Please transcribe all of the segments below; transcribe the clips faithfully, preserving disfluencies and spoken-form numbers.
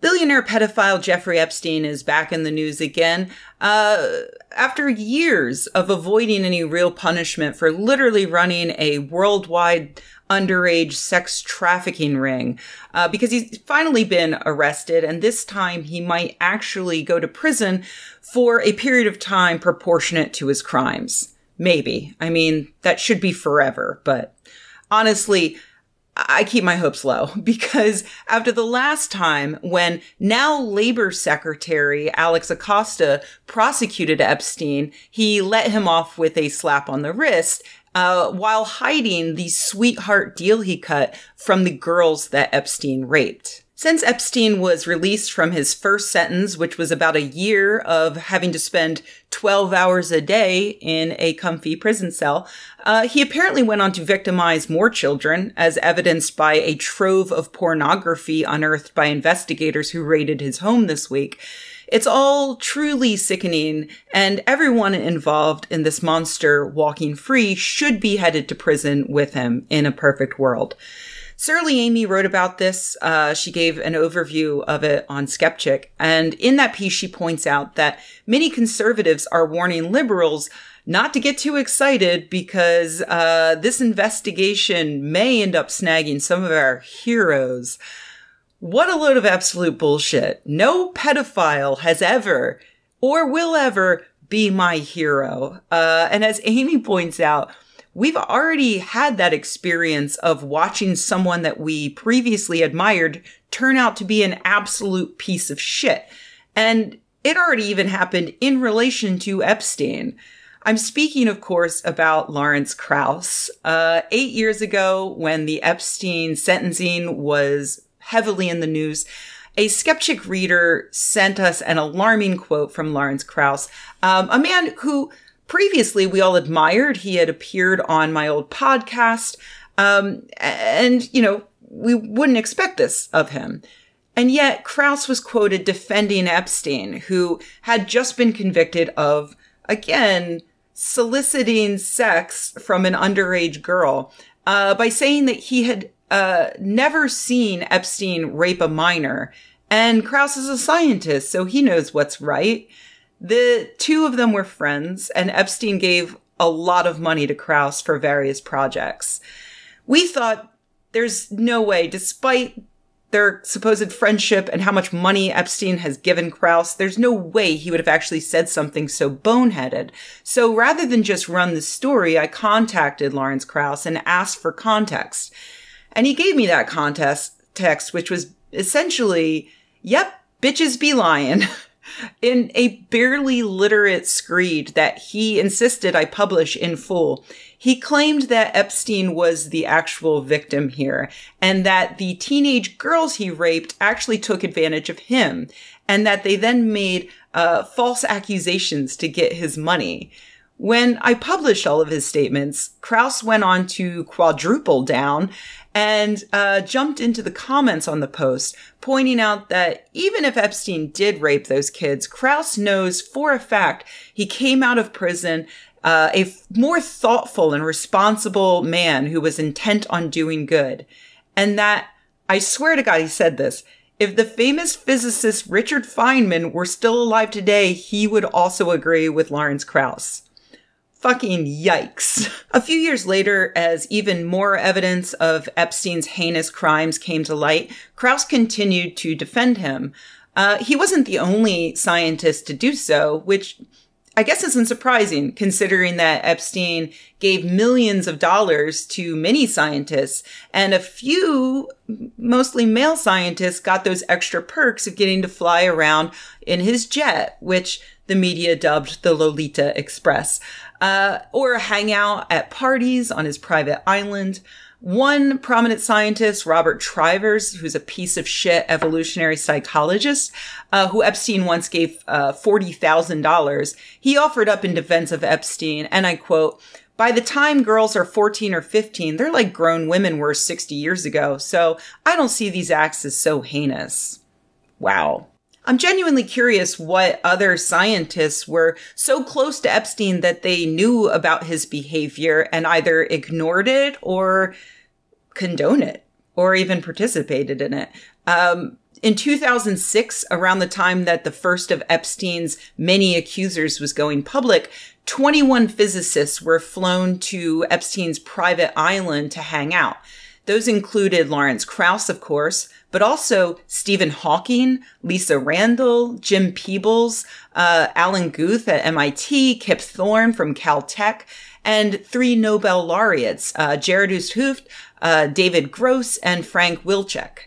Billionaire pedophile Jeffrey Epstein is back in the news again, uh, after years of avoiding any real punishment for literally running a worldwide underage sex trafficking ring, uh, because he's finally been arrested, and this time he might actually go to prison for a period of time proportionate to his crimes. Maybe. I mean, that should be forever, but honestly, I keep my hopes low, because after the last time when now Labor Secretary Alex Acosta prosecuted Epstein, he let him off with a slap on the wrist uh, while hiding the sweetheart deal he cut from the girls that Epstein raped. Since Epstein was released from his first sentence, which was about a year of having to spend twelve hours a day in a comfy prison cell, uh, he apparently went on to victimize more children, as evidenced by a trove of pornography unearthed by investigators who raided his home this week. It's all truly sickening, and everyone involved in this monster walking free should be headed to prison with him in a perfect world. Surly Amy wrote about this. Uh, she gave an overview of it on Skeptic. And in that piece, she points out that many conservatives are warning liberals not to get too excited, because uh, this investigation may end up snagging some of our heroes. What a load of absolute bullshit. No pedophile has ever or will ever be my hero. Uh, and as Amy points out, we've already had that experience of watching someone that we previously admired turn out to be an absolute piece of shit. And it already even happened in relation to Epstein. I'm speaking, of course, about Lawrence Krauss. Uh, eight years ago, when the Epstein sentencing was heavily in the news, a Skeptic reader sent us an alarming quote from Lawrence Krauss, um, a man who previously we all admired. He had appeared on my old podcast, um, and, you know, we wouldn't expect this of him. And yet Krauss was quoted defending Epstein, who had just been convicted of, again, soliciting sex from an underage girl, uh, by saying that he had uh, never seen Epstein rape a minor. And Krauss is a scientist, so he knows what's right. The two of them were friends, and Epstein gave a lot of money to Krauss for various projects. We thought there's no way, despite their supposed friendship and how much money Epstein has given Krauss, there's no way he would have actually said something so boneheaded. So rather than just run the story, I contacted Lawrence Krauss and asked for context. And he gave me that context, which was essentially, yep, bitches be lying. In a barely literate screed that he insisted I publish in full, he claimed that Epstein was the actual victim here, and that the teenage girls he raped actually took advantage of him, and that they then made uh, false accusations to get his money. When I published all of his statements, Krauss went on to quadruple down and uh, jumped into the comments on the post, pointing out that even if Epstein did rape those kids, Krauss knows for a fact he came out of prison uh, a more thoughtful and responsible man who was intent on doing good. And that, I swear to God, he said this, if the famous physicist Richard Feynman were still alive today, he would also agree with Lawrence Krauss. Fucking yikes. A few years later, as even more evidence of Epstein's heinous crimes came to light, Krauss continued to defend him. Uh, he wasn't the only scientist to do so, which I guess isn't surprising, considering that Epstein gave millions of dollars to many scientists, and a few, mostly male scientists, got those extra perks of getting to fly around in his jet, which the media dubbed the Lolita Express, uh, or hang out at parties on his private island. One prominent scientist, Robert Trivers, who's a piece of shit evolutionary psychologist, uh, who Epstein once gave uh, forty thousand dollars, he offered up in defense of Epstein, and I quote, "By the time girls are fourteen or fifteen, they're like grown women were sixty years ago, so I don't see these acts as so heinous." Wow. I'm genuinely curious what other scientists were so close to Epstein that they knew about his behavior and either ignored it or condoned it or even participated in it. Um, In two thousand six, around the time that the first of Epstein's many accusers was going public, twenty-one physicists were flown to Epstein's private island to hang out. Those included Lawrence Krauss, of course, but also Stephen Hawking, Lisa Randall, Jim Peebles, uh, Alan Guth at M I T, Kip Thorne from Caltech, and three Nobel laureates, uh, Gerardus 't Hooft, uh, David Gross, and Frank Wilczek.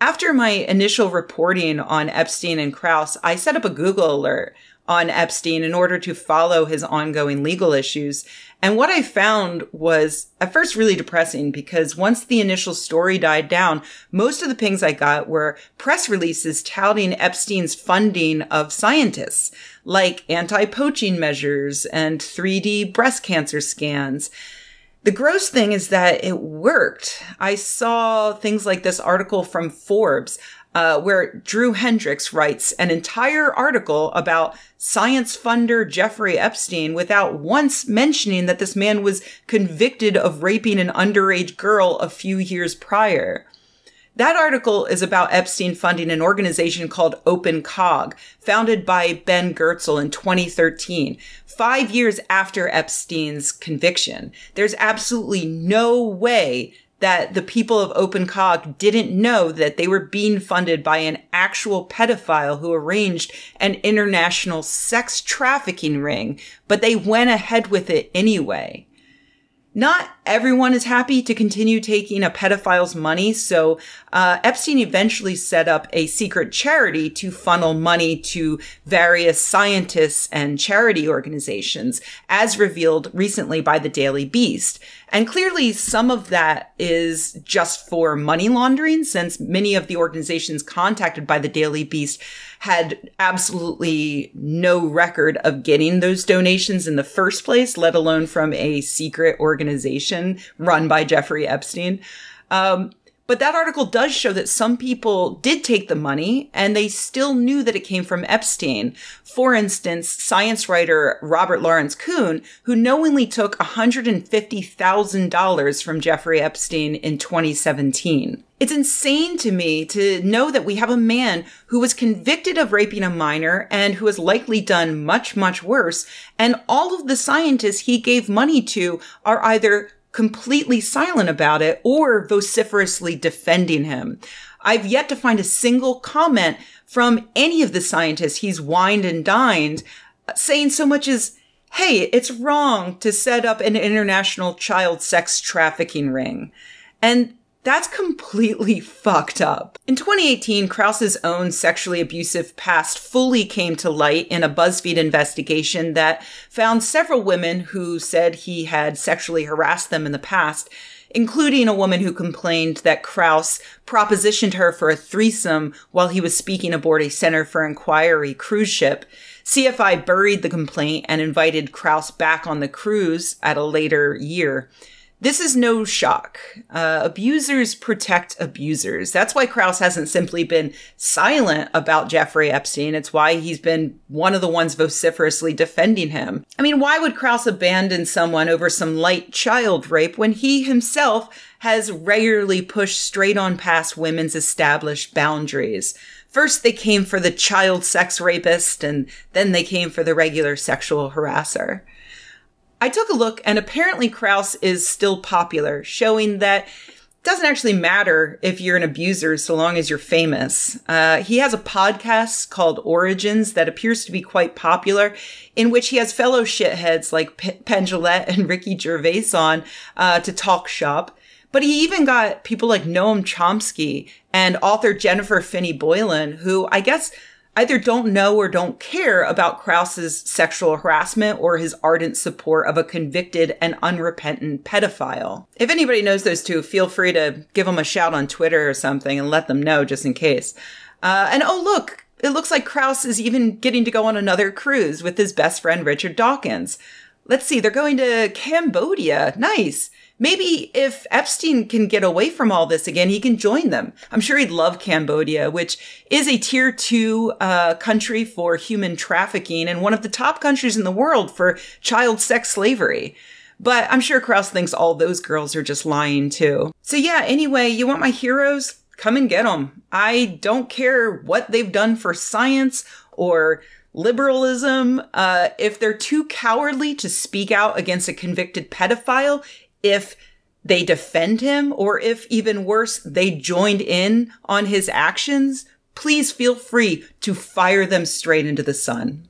After my initial reporting on Epstein and Krauss, I set up a Google alert on Epstein in order to follow his ongoing legal issues. And what I found was at first really depressing, because once the initial story died down, most of the pings I got were press releases touting Epstein's funding of scientists, like anti-poaching measures and three D breast cancer scans. The gross thing is that it worked. I saw things like this article from Forbes, Uh, where Drew Hendricks writes an entire article about science funder Jeffrey Epstein without once mentioning that this man was convicted of raping an underage girl a few years prior. That article is about Epstein funding an organization called OpenCog, founded by Ben Goertzel in twenty thirteen, five years after Epstein's conviction. There's absolutely no way that the people of OpenCog didn't know that they were being funded by an actual pedophile who arranged an international sex trafficking ring, but they went ahead with it anyway. Not everyone is happy to continue taking a pedophile's money, so uh, Epstein eventually set up a secret charity to funnel money to various scientists and charity organizations, as revealed recently by the Daily Beast. And clearly, some of that is just for money laundering, since many of the organizations contacted by the Daily Beast had absolutely no record of getting those donations in the first place, let alone from a secret organization run by Jeffrey Epstein. Um, but that article does show that some people did take the money and they still knew that it came from Epstein. For instance, science writer Robert Lawrence Kuhn, who knowingly took one hundred fifty thousand dollars from Jeffrey Epstein in twenty seventeen. It's insane to me to know that we have a man who was convicted of raping a minor and who has likely done much, much worse. And all of the scientists he gave money to are either completely silent about it or vociferously defending him. I've yet to find a single comment from any of the scientists he's wined and dined saying so much as, hey, it's wrong to set up an international child sex trafficking ring. And that's completely fucked up. In twenty eighteen, Krauss's own sexually abusive past fully came to light in a BuzzFeed investigation that found several women who said he had sexually harassed them in the past, including a woman who complained that Krauss propositioned her for a threesome while he was speaking aboard a Center for Inquiry cruise ship. C F I buried the complaint and invited Krauss back on the cruise at a later year. This is no shock. Uh, abusers protect abusers. That's why Krauss hasn't simply been silent about Jeffrey Epstein. It's why he's been one of the ones vociferously defending him. I mean, why would Krauss abandon someone over some light child rape when he himself has regularly pushed straight on past women's established boundaries? First, they came for the child sex rapist, and then they came for the regular sexual harasser. I took a look, and apparently Krauss is still popular, showing that it doesn't actually matter if you're an abuser so long as you're famous. Uh, he has a podcast called Origins that appears to be quite popular, in which he has fellow shitheads like P Penn Jillette and Ricky Gervais on uh, to talk shop. But he even got people like Noam Chomsky and author Jennifer Finney Boylan, who I guess either don't know or don't care about Krauss's sexual harassment or his ardent support of a convicted and unrepentant pedophile. If anybody knows those two, feel free to give them a shout on Twitter or something and let them know just in case. Uh, and oh look, it looks like Krauss is even getting to go on another cruise with his best friend Richard Dawkins. Let's see, they're going to Cambodia. Nice. Maybe if Epstein can get away from all this again, he can join them. I'm sure he'd love Cambodia, which is a tier two uh, country for human trafficking and one of the top countries in the world for child sex slavery. But I'm sure Krauss thinks all those girls are just lying too. So yeah, anyway, you want my heroes? come and get them. I don't care what they've done for science or liberalism. Uh, if they're too cowardly to speak out against a convicted pedophile, if they defend him, or if even worse, they joined in on his actions, please feel free to fire them straight into the sun.